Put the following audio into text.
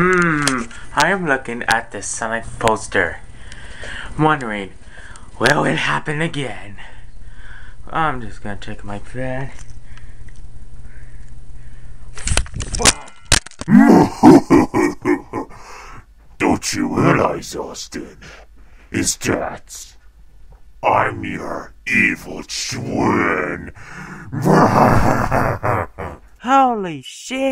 I am looking at the Sonic poster, wondering, will it happen again? I'm just gonna check my plan. Don't you realize, Austin, is that I'm your evil twin? Holy shit!